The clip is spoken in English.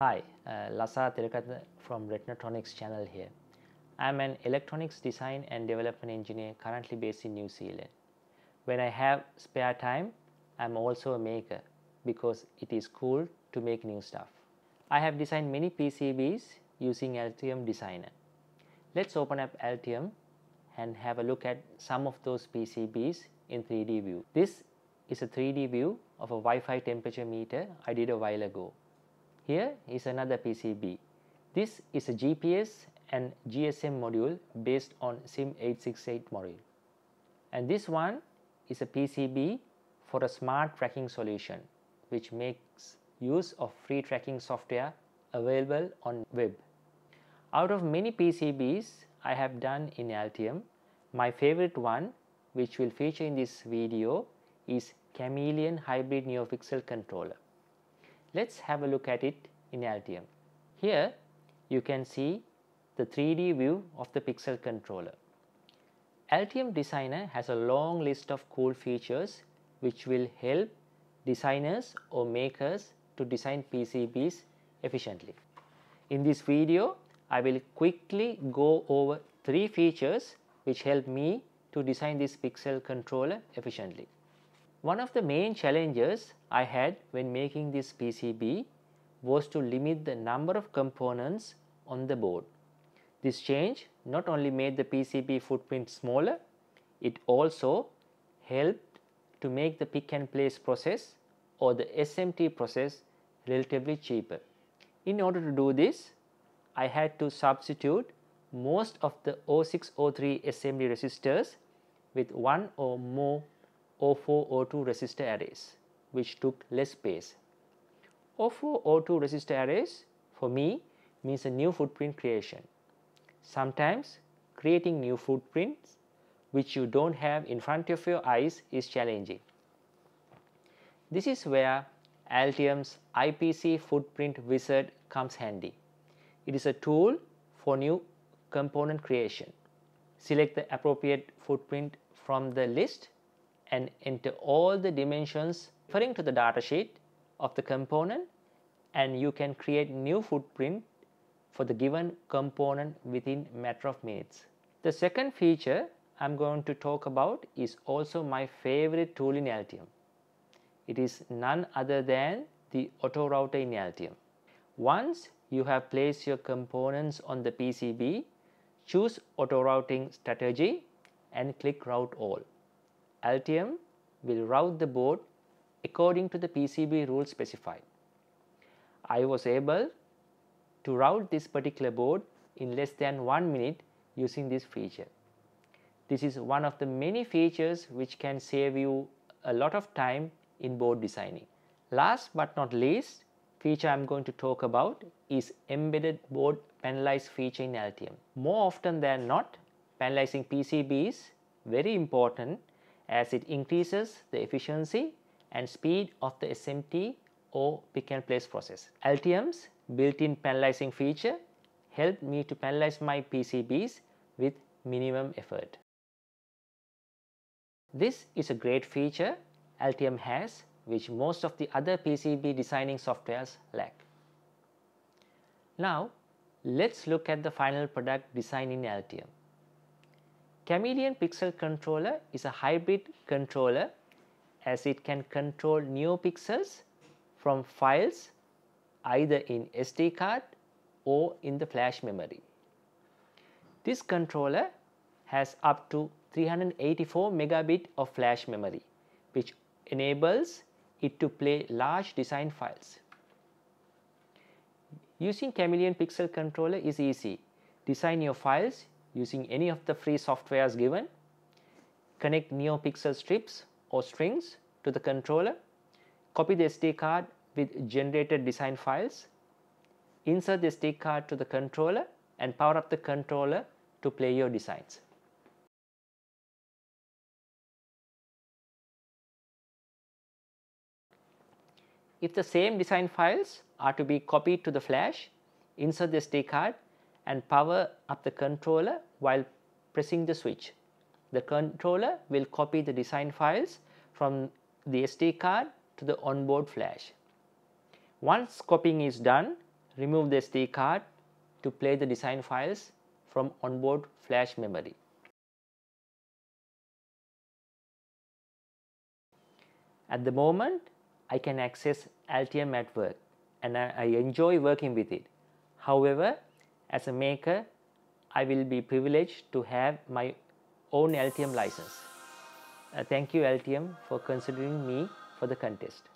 Hi, Lhasa Tirukathan from Retinatronics channel here. I am an electronics design and development engineer currently based in New Zealand. When I have spare time, I am also a maker because it is cool to make new stuff. I have designed many PCBs using Altium Designer. Let's open up Altium and have a look at some of those PCBs in 3D view. This is a 3D view of a Wi-Fi temperature meter I did a while ago. Here is another PCB. This is a GPS and GSM module based on SIM868 module. And this one is a PCB for a smart tracking solution which makes use of free tracking software available on web. Out of many PCBs I have done in Altium, my favorite one, which will feature in this video, is Chameleon Hybrid NeoPixel Controller. Let's have a look at it in Altium. Here you can see the 3D view of the pixel controller. Altium Designer has a long list of cool features which will help designers or makers to design PCBs efficiently. In this video, I will quickly go over 3 features which help me to design this pixel controller efficiently. One of the main challenges I had when making this PCB was to limit the number of components on the board. This change not only made the PCB footprint smaller, it also helped to make the pick and place process or the SMT process relatively cheaper. In order to do this, I had to substitute most of the 0603 SMD resistors with one or more 0402 resistor arrays, which took less space. 0402 resistor arrays for me means a new footprint creation. Sometimes creating new footprints which you don't have in front of your eyes is challenging. This is where Altium's IPC footprint wizard comes handy. It is a tool for new component creation. Select the appropriate footprint from the list and enter all the dimensions referring to the datasheet of the component, and you can create new footprint for the given component within a matter of minutes. The second feature I'm going to talk about is also my favorite tool in Altium. It is none other than the auto router in Altium. Once you have placed your components on the PCB, choose auto routing strategy and click route all. Altium will route the board according to the PCB rules specified. I was able to route this particular board in less than 1 minute using this feature. This is one of the many features which can save you a lot of time in board designing. Last but not least, feature I am going to talk about is embedded board panelize feature in Altium. More often than not, panelizing PCBs is very important as it increases the efficiency and speed of the SMT or pick and place process. Altium's built-in panelizing feature helped me to panelize my PCBs with minimum effort. This is a great feature Altium has, which most of the other PCB designing softwares lack. Now let's look at the final product design in Altium. Chameleon Pixel Controller is a hybrid controller as it can control NeoPixels from files either in SD card or in the flash memory. This controller has up to 384 megabit of flash memory, which enables it to play large design files. Using Chameleon Pixel Controller is easy. Design your files using any of the free softwares given, connect NeoPixel strips or strings to the controller, copy the SD card with generated design files, insert the SD card to the controller and power up the controller to play your designs. If the same design files are to be copied to the flash, insert the SD card and power up the controller while pressing the switch. The controller will copy the design files from the SD card to the onboard flash. Once copying is done, remove the SD card to play the design files from onboard flash memory. At the moment, I can access Altium at work and I enjoy working with it. However, as a maker, I will be privileged to have my own Altium license. Thank you Altium for considering me for the contest.